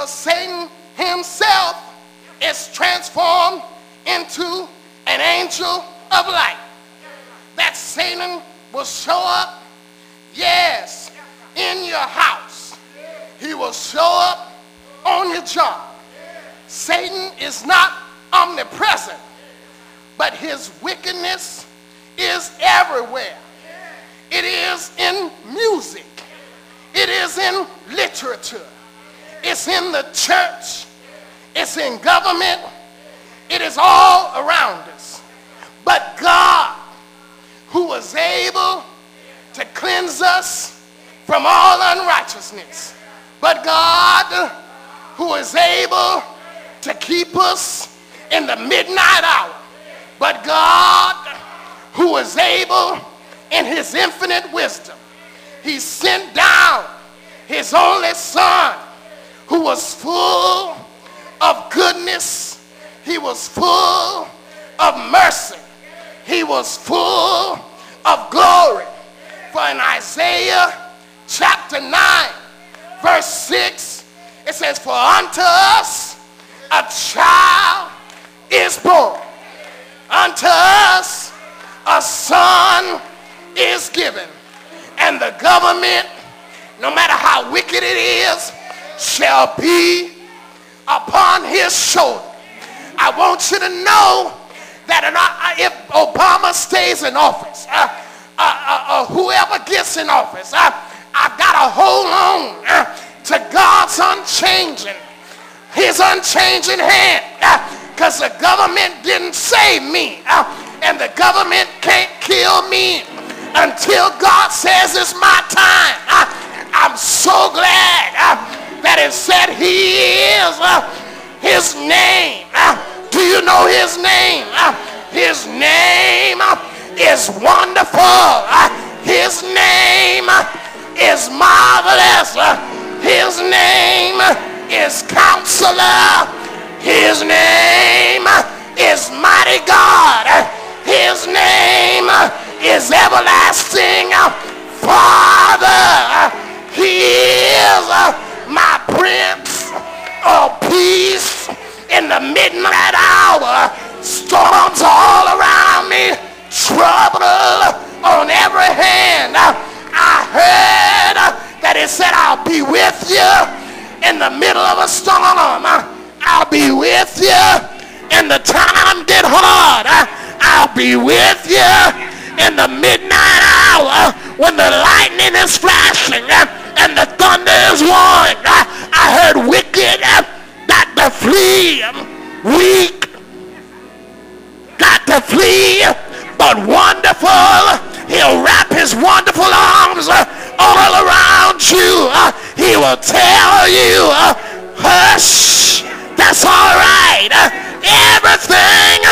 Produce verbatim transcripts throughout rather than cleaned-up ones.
for Satan himself is transformed into an angel of light. That Satan will show up, yes, in your house. He will show up on your job. Satan is not omnipresent, but his wickedness is everywhere. It is in music. It is in literature. It's in the church. It's in government. It is all around us. But God, who was able to cleanse us from all unrighteousness, but God, who is able to keep us in the midnight hour, but God, who is able in his infinite wisdom, he sent down his only son, who was full of goodness. He was full of mercy. He was full of glory. For in Isaiah chapter nine, verse six, it says, "For unto us a child is born. Unto us a son is given. And the government, no matter how wicked it is, shall be upon his shoulder." I want you to know that if Obama stays in office, uh, uh, uh, uh, whoever gets in office, uh, I've got to hold on uh, to God's unchanging, his unchanging hand, because uh, the government didn't save me, uh, and the government can't kill me until God says it's my time. Uh, I'm so glad uh, that it said he is uh, his name. Uh, do you know his name? Uh, his name uh, is wonderful. Uh, his name uh, is marvelous. Uh, his name uh, is counselor. His name uh, is mighty God. Uh, his name uh, is everlasting Father. He is my Prince of Peace. In the midnight hour, storms are all around me, trouble on every hand. I heard that it said, "I'll be with you in the middle of a storm. I'll be with you in the time get hard. I'll be with you in the midnight hour when the lightning is flashing and the thunder is roaring." I heard wicked got to flee, weak got to flee, but wonderful, he'll wrap his wonderful arms all around you. He will tell you, "Hush, that's all right. Everything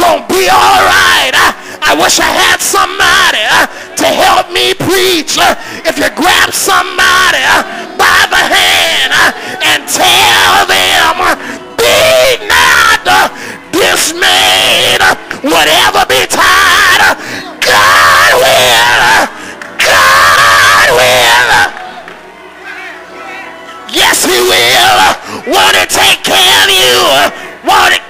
gonna be all right." I wish I had somebody uh, to help me preach. Uh, if you grab somebody uh, by the hand uh, and tell them, "Be not uh, dismayed, whatever betide, uh, God will, uh, God will, uh, yes he will, uh, want to take care of you, uh, want to..."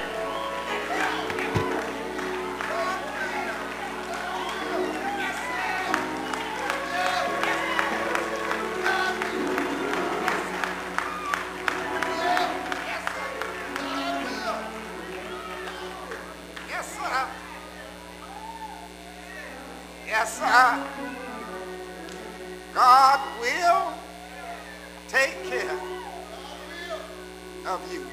Yes, sir. God will take care of you.